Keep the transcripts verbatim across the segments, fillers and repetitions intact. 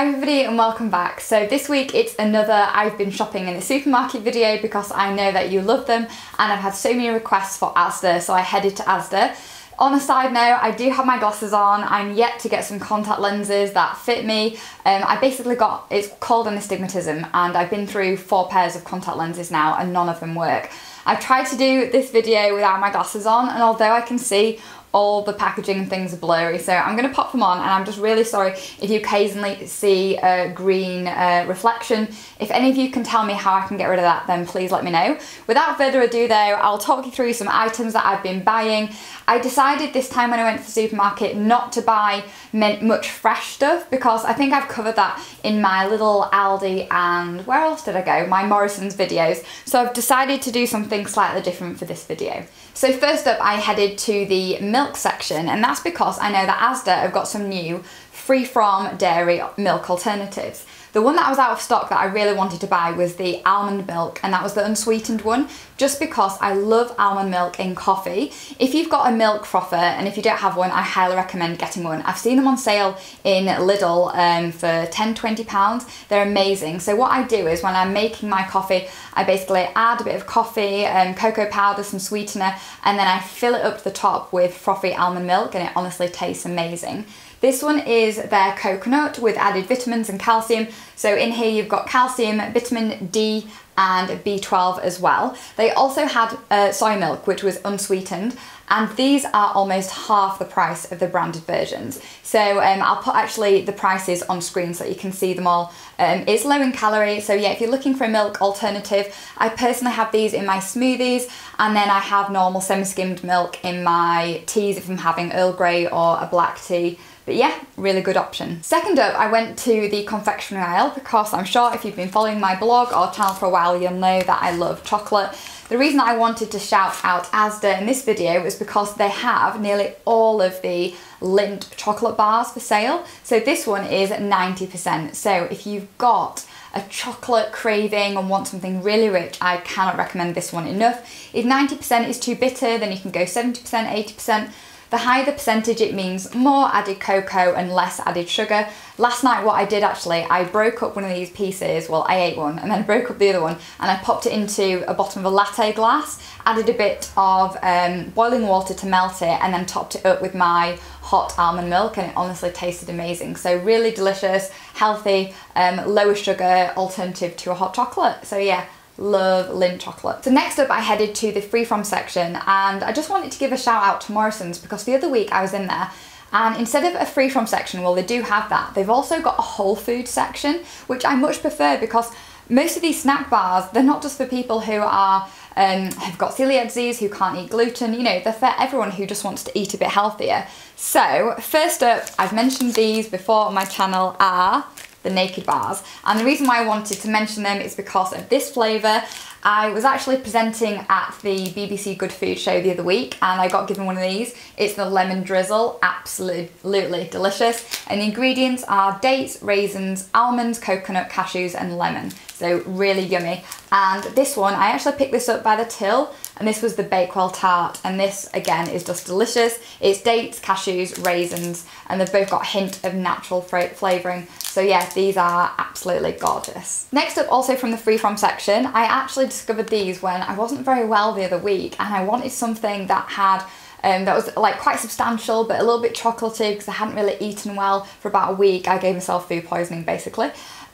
Hi everybody and welcome back. So this week it's another I've been shopping in the supermarket video because I know that you love them and I've had so many requests for Asda, so I headed to Asda. On a side note, I do have my glasses on. I'm yet to get some contact lenses that fit me. Um, I basically got, it's called an astigmatism, and I've been through four pairs of contact lenses now and none of them work. I've tried to do this video without my glasses on, and although I can see all the packaging and things are blurry, so I'm going to pop them on, and I'm just really sorry if you occasionally see a green uh, reflection. If any of you can tell me how I can get rid of that, then please let me know. Without further ado though, I'll talk you through some items that I've been buying. I decided this time when I went to the supermarket not to buy much fresh stuff because I think I've covered that in my Lidl, Aldi, and where else did I go? My Morrison's videos. So I've decided to do something slightly different for this video. So first up, I headed to the milk section, and that's because I know that Asda have got some new free from dairy milk alternatives. The one that was out of stock that I really wanted to buy was the almond milk, and that was the unsweetened one, just because I love almond milk in coffee. If you've got a milk frother, and if you don't have one, I highly recommend getting one. I've seen them on sale in Lidl um, for ten, twenty pounds. They're amazing. So what I do is when I'm making my coffee, I basically add a bit of coffee, um, cocoa powder, some sweetener, and then I fill it up to the top with frothy almond milk, and it honestly tastes amazing. This one is their coconut with added vitamins and calcium. So in here you've got calcium, vitamin D and B twelve as well. They also had uh, soy milk, which was unsweetened, and these are almost half the price of the branded versions. So um, I'll put actually the prices on screen so that you can see them all. Um, it's low in calorie, so yeah, if you're looking for a milk alternative, I personally have these in my smoothies, and then I have normal semi-skimmed milk in my teas if I'm having Earl Grey or a black tea. But yeah, really good option. Second up, I went to the confectionery aisle because I'm sure if you've been following my blog or channel for a while, you'll know that I love chocolate. The reason I wanted to shout out Asda in this video was because they have nearly all of the Lindt chocolate bars for sale. So this one is ninety percent. So if you've got a chocolate craving and want something really rich, I cannot recommend this one enough. If ninety percent is too bitter, then you can go seventy percent, eighty percent. The higher the percentage, it means more added cocoa and less added sugar. Last night what I did actually, I broke up one of these pieces, well I ate one and then broke up the other one, and I popped it into a bottom of a latte glass, added a bit of um, boiling water to melt it, and then topped it up with my hot almond milk, and it honestly tasted amazing. So really delicious, healthy, um, lower sugar alternative to a hot chocolate. So yeah, love Lindt chocolate. So next up I headed to the free from section, and I just wanted to give a shout out to Morrison's because the other week I was in there, and instead of a free from section, well they do have that, they've also got a whole food section, which I much prefer because most of these snack bars, they're not just for people who are um, have got celiac disease, who can't eat gluten, you know, they're for everyone who just wants to eat a bit healthier. So first up, I've mentioned these before on my channel, are the Naked Bars, and the reason why I wanted to mention them is because of this flavour. I was actually presenting at the B B C Good Food Show the other week, and I got given one of these. It's the Lemon Drizzle, absolutely delicious, and the ingredients are dates, raisins, almonds, coconut, cashews and lemon, so really yummy. And this one, I actually picked this up by the till, and this was the Bakewell Tart, and this again is just delicious. It's dates, cashews, raisins, and they've both got a hint of natural flavouring. So yeah, these are absolutely gorgeous. Next up, also from the free from section, I actually discovered these when I wasn't very well the other week, and I wanted something that had Um, that was like quite substantial but a little bit chocolatey because I hadn't really eaten well for about a week. I gave myself food poisoning basically.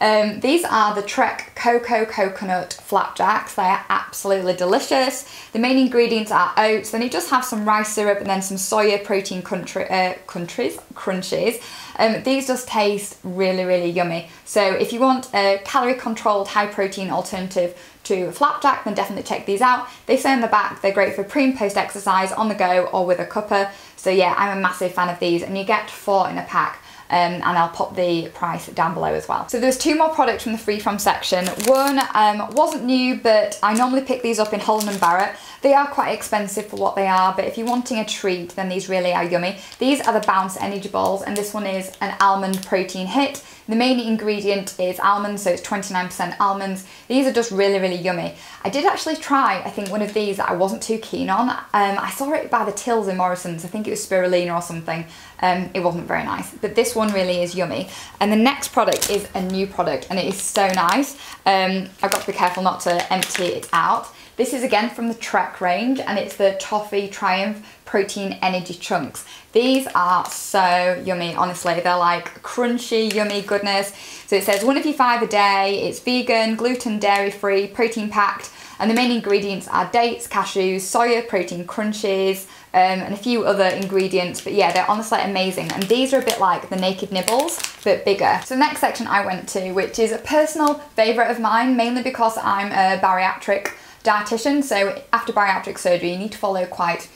Um, these are the Trek Cocoa Coconut Flapjacks. They are absolutely delicious. The main ingredients are oats, then you just have some rice syrup and then some soya protein country, uh, countries, crunchies. Um, these just taste really really yummy. So if you want a calorie controlled high protein alternative to flapjack, then definitely check these out. They say in the back they're great for pre and post exercise, on the go or with a cuppa. So yeah, I'm a massive fan of these, and you get four in a pack, um, and I'll pop the price down below as well. So there's two more products from the free from section. One um, wasn't new, but I normally pick these up in Holland and Barrett. They are quite expensive for what they are, but if you're wanting a treat, then these really are yummy. These are the Bounce Energy Balls, and this one is an almond protein hit. The main ingredient is almonds, so it's twenty-nine percent almonds. These are just really, really yummy. I did actually try, I think, one of these that I wasn't too keen on. Um, I saw it by the tills in Morrison's. I think it was spirulina or something. Um, it wasn't very nice, but this one really is yummy. And the next product is a new product, and it is so nice. Um, I've got to be careful not to empty it out. This is again from the Trek range, and it's the Toffee Triumph Protein Energy Chunks. These are so yummy, honestly. They're like crunchy, yummy goodness. So it says one of your five a day. It's vegan, gluten, dairy-free, protein-packed, and the main ingredients are dates, cashews, soya, protein crunches, um, and a few other ingredients. But yeah, they're honestly amazing. And these are a bit like the Naked Nibbles, but bigger. So the next section I went to, which is a personal favorite of mine, mainly because I'm a bariatric dietitian. So after bariatric surgery, you need to follow quite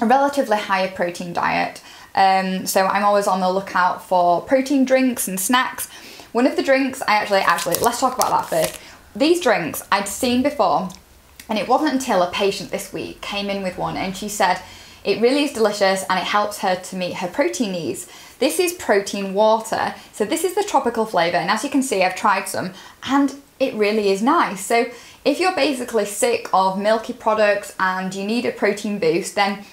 a relatively higher protein diet. Um, so I'm always on the lookout for protein drinks and snacks. One of the drinks I actually, actually, let's talk about that first. These drinks I'd seen before, and it wasn't until a patient this week came in with one and she said, it really is delicious and it helps her to meet her protein needs. This is protein water. So this is the tropical flavor. And as you can see, I've tried some and it really is nice. So if you're basically sick of milky products and you need a protein boost, then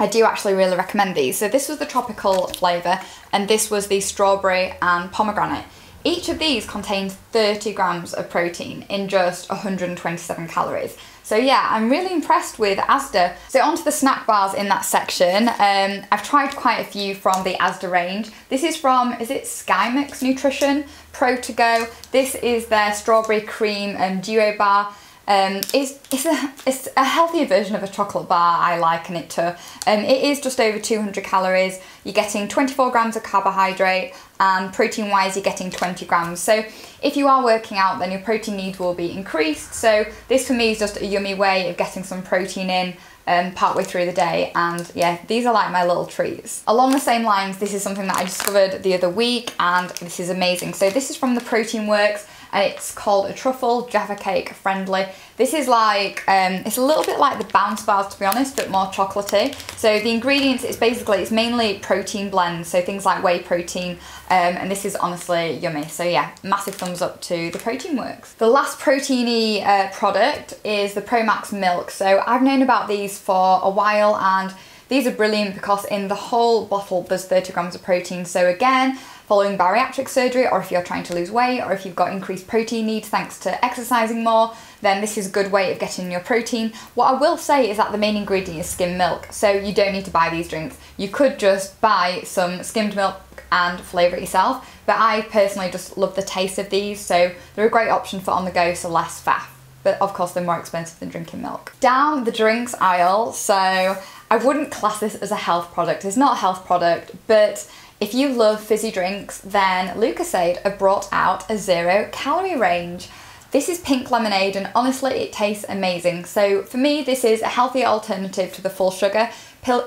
I do actually really recommend these. So this was the tropical flavour, and this was the strawberry and pomegranate. Each of these contains thirty grams of protein in just one hundred twenty-seven calories. So yeah, I'm really impressed with Asda. So onto the snack bars in that section. Um, I've tried quite a few from the Asda range. This is from, is it Skymix Nutrition Pro to Go? This is their strawberry cream and duo bar. Um, it's, it's, a, it's a healthier version of a chocolate bar, I liken it to. Um, it is just over two hundred calories. You're getting twenty-four grams of carbohydrate, and protein wise you're getting twenty grams. So if you are working out, then your protein needs will be increased. So this for me is just a yummy way of getting some protein in um, partway through the day. And yeah, these are like my little treats. Along the same lines, this is something that I discovered the other week, and this is amazing. So this is from the Protein Works, and it's called a truffle Jaffa cake friendly. This is like, um, it's a little bit like the Bounce bars, to be honest, but more chocolatey. So the ingredients is basically, it's mainly protein blends, so things like whey protein, um, and this is honestly yummy. So yeah, massive thumbs up to the Protein Works. The last proteiny uh, product is the Promax milk. So I've known about these for a while, and these are brilliant because in the whole bottle there's thirty grams of protein. So again, following bariatric surgery, or if you're trying to lose weight, or if you've got increased protein needs thanks to exercising more, then this is a good way of getting your protein. What I will say is that the main ingredient is skim milk, so you don't need to buy these drinks. You could just buy some skimmed milk and flavour it yourself, but I personally just love the taste of these, so they're a great option for on the go, so less faff. But of course they're more expensive than drinking milk. Down the drinks aisle, so I wouldn't class this as a health product. It's not a health product, but if you love fizzy drinks, then Lucozade have brought out a zero calorie range. This is pink lemonade, and honestly it tastes amazing. So for me this is a healthy alternative to the full sugar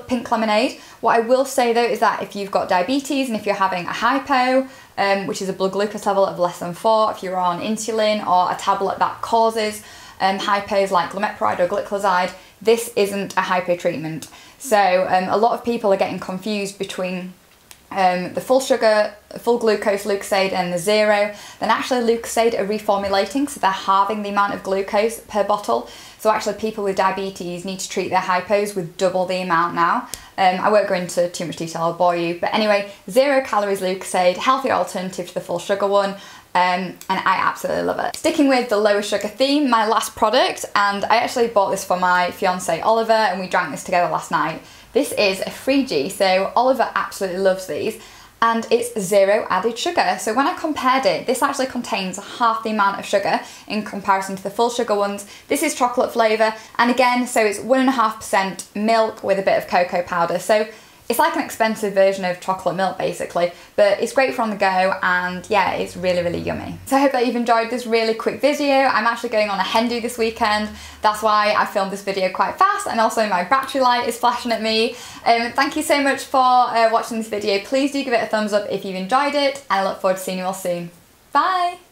pink lemonade. What I will say though is that if you've got diabetes and if you're having a hypo, um, which is a blood glucose level of less than four, if you're on insulin or a tablet that causes um, hypos like glimepiride or glycoside, this isn't a hypo treatment. So um, a lot of people are getting confused between Um, the full sugar, full glucose Lucozade and the zero. Then actually Lucozade are reformulating, so they're halving the amount of glucose per bottle. So actually people with diabetes need to treat their hypos with double the amount now. Um, I won't go into too much detail, I'll bore you. But anyway, zero calories Lucozade, healthy alternative to the full sugar one. Um, and I absolutely love it. Sticking with the lower sugar theme, my last product, and I actually bought this for my fiance Oliver, and we drank this together last night. This is a Frijj, so Oliver absolutely loves these, and it's zero added sugar. So when I compared it, this actually contains half the amount of sugar in comparison to the full sugar ones. This is chocolate flavour, and again, so it's one and a half percent milk with a bit of cocoa powder. So it's like an expensive version of chocolate milk basically, but it's great for on the go, and yeah, it's really, really yummy. So I hope that you've enjoyed this really quick video. I'm actually going on a hen do this weekend. That's why I filmed this video quite fast, and also my battery light is flashing at me. Um, thank you so much for uh, watching this video. Please do give it a thumbs up if you've enjoyed it, and I look forward to seeing you all soon. Bye!